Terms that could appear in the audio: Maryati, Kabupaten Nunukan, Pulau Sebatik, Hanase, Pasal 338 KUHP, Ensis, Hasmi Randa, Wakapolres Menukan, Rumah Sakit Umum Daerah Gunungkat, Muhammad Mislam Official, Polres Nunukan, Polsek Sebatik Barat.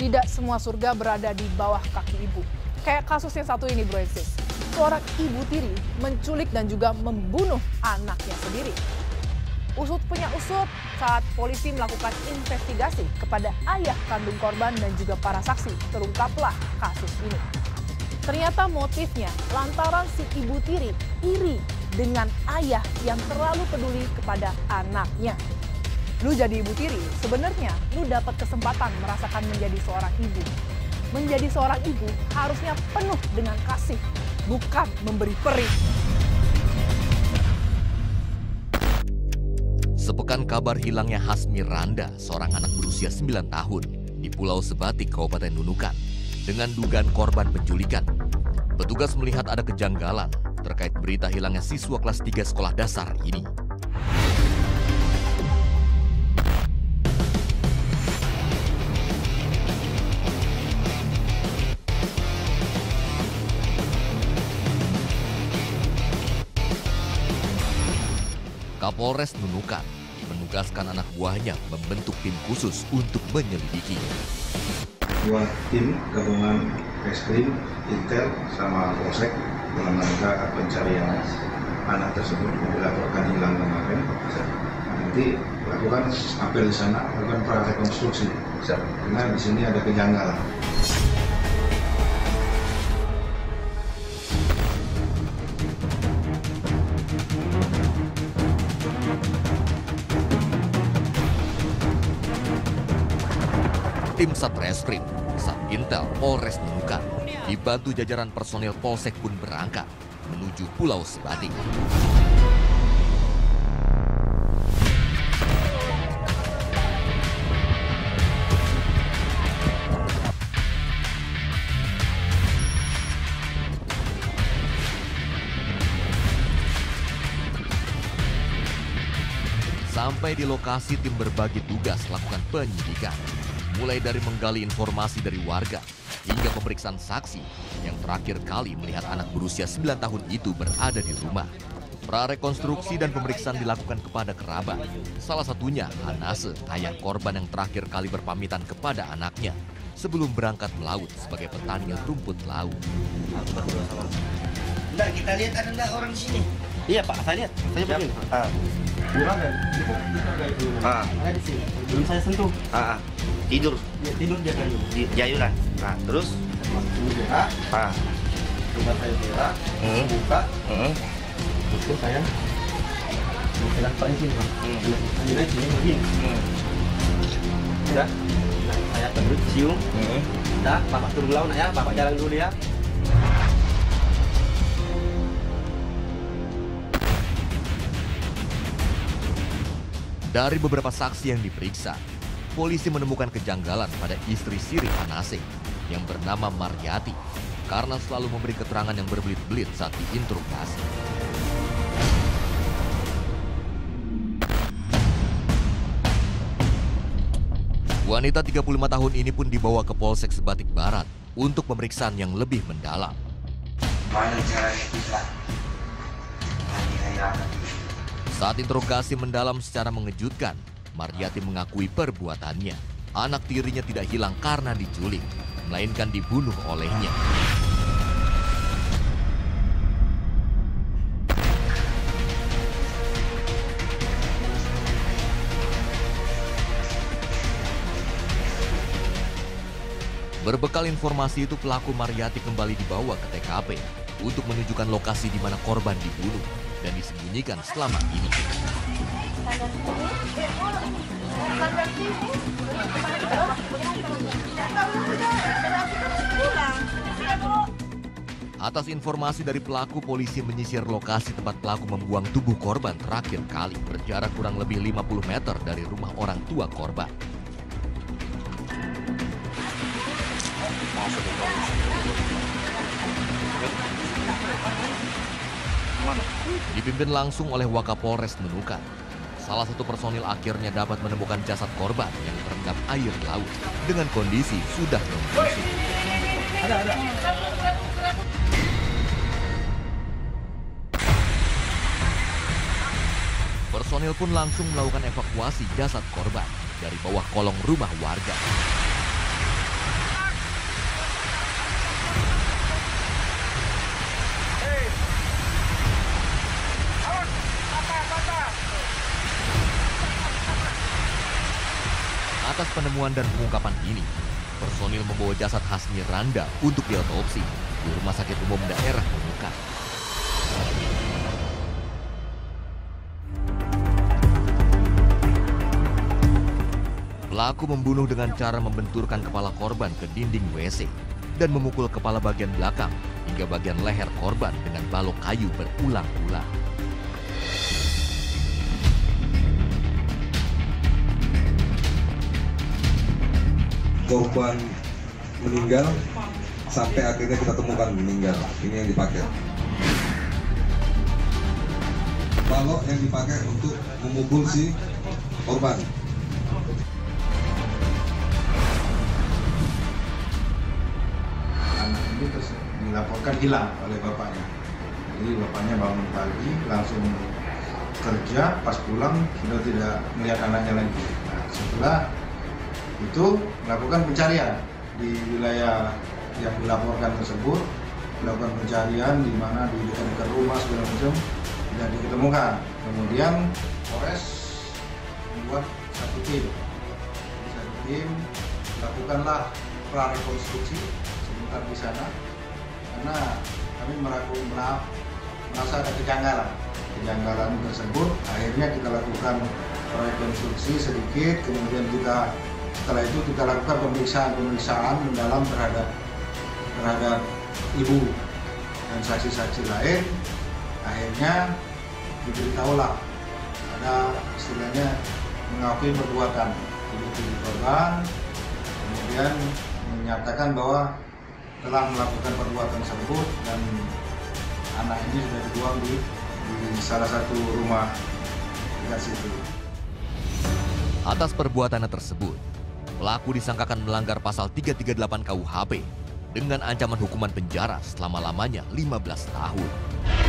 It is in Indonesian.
Tidak semua surga berada di bawah kaki ibu. Kayak kasus yang satu ini, Bro Ensis. Seorang ibu tiri menculik dan juga membunuh anaknya sendiri. Usut punya usut saat polisi melakukan investigasi kepada ayah kandung korban dan juga para saksi, terungkaplah kasus ini. Ternyata motifnya lantaran si ibu tiri iri dengan ayah yang terlalu peduli kepada anaknya. Lu jadi ibu tiri, sebenarnya lu dapat kesempatan merasakan menjadi seorang ibu. Menjadi seorang ibu harusnya penuh dengan kasih, bukan memberi perih. Sepekan kabar hilangnya Hasmi Randa, seorang anak berusia 9 tahun, di Pulau Sebatik, Kabupaten Nunukan, dengan dugaan korban penculikan. Petugas melihat ada kejanggalan terkait berita hilangnya siswa kelas 3 sekolah dasar ini. Polres Nunukan menugaskan anak buahnya membentuk tim khusus untuk menyelidiki. Dua tim gabungan Reskrim, Intel, sama Polsek dalam rangka pencarian anak tersebut yang dilaporkan hilang kemarin. Nanti lakukan apel di sana, lakukan prarekonstruksi karena di sini ada kejanggalan. Tim Satreskrim, Satintel Polres Nunukan, dibantu jajaran personil Polsek pun berangkat menuju Pulau Sebatik. Sampai di lokasi, tim berbagi tugas lakukan penyidikan. Mulai dari menggali informasi dari warga hingga pemeriksaan saksi yang terakhir kali melihat anak berusia 9 tahun itu berada di rumah. Prarekonstruksi dan pemeriksaan dilakukan kepada kerabat. Salah satunya Hanase, ayah korban yang terakhir kali berpamitan kepada anaknya sebelum berangkat melaut sebagai petani rumput laut. Bentar, kita lihat ada nggak orang di sini? Iya Pak, saya lihat. Saya begini. Ada di sini. Belum saya sentuh. Tidur, ya, tidur di jayuran. Nah, terus coba saya merah, buka, terus saya lakukan sini, Pak. Ambil sini begini. Sudah, nah, saya terus cium. Dah, Bapak turun laut, ya, Bapak jalan dulu ya. Dari beberapa saksi yang diperiksa, polisi menemukan kejanggalan pada istri siri Hanase yang bernama Maryati karena selalu memberi keterangan yang berbelit-belit saat diinterogasi. Wanita 35 tahun ini pun dibawa ke Polsek Sebatik Barat untuk pemeriksaan yang lebih mendalam. Mana caranya kita? Saat interogasi mendalam secara mengejutkan, Maryati mengakui perbuatannya. Anak tirinya tidak hilang karena diculik, melainkan dibunuh olehnya. Berbekal informasi itu, pelaku Maryati kembali dibawa ke TKP untuk menunjukkan lokasi di mana korban dibunuh dan disembunyikan selama ini. Atas informasi dari pelaku, polisi menyisir lokasi tempat pelaku membuang tubuh korban terakhir kali, berjarak kurang lebih 50 meter dari rumah orang tua korban. Dipimpin langsung oleh Wakapolres Menukan, salah satu personil akhirnya dapat menemukan jasad korban yang terendam air laut dengan kondisi sudah membusuk. Personil pun langsung melakukan evakuasi jasad korban dari bawah kolong rumah warga. penemuan dan pengungkapan ini, personil membawa jasad Hasmi Randa untuk diotopsi di Rumah Sakit Umum Daerah Gunungkat. Pelaku membunuh dengan cara membenturkan kepala korban ke dinding WC dan memukul kepala bagian belakang hingga bagian leher korban dengan balok kayu berulang-ulang. Korban meninggal sampai akhirnya kita temukan meninggal. Ini yang dipakai. Balok yang dipakai untuk memukul si korban. Terus dilaporkan hilang oleh bapaknya. Jadi bapaknya bangun pagi langsung kerja, pas pulang sudah tidak melihat anaknya lagi. Nah, setelah itu melakukan pencarian di wilayah yang dilaporkan tersebut, melakukan pencarian di mana di dekat rumah segala macam tidak ditemukan. Kemudian Polres membuat satu tim lakukanlah prarekonstruksi di sana, karena kami merasa ada kejanggalan tersebut. Akhirnya kita lakukan rekonstruksi sedikit, kemudian kita setelah itu kita lakukan pemeriksaan mendalam terhadap ibu dan saksi-saksi lain. Akhirnya diberitahulah ada istilahnya mengakui perbuatan ibu korban, kemudian menyatakan bahwa telah melakukan perbuatan tersebut dan anak ini sudah dibuang di salah satu rumah dekat situ. Atas perbuatannya tersebut, pelaku disangkakan melanggar Pasal 338 KUHP dengan ancaman hukuman penjara selama-lamanya 15 tahun.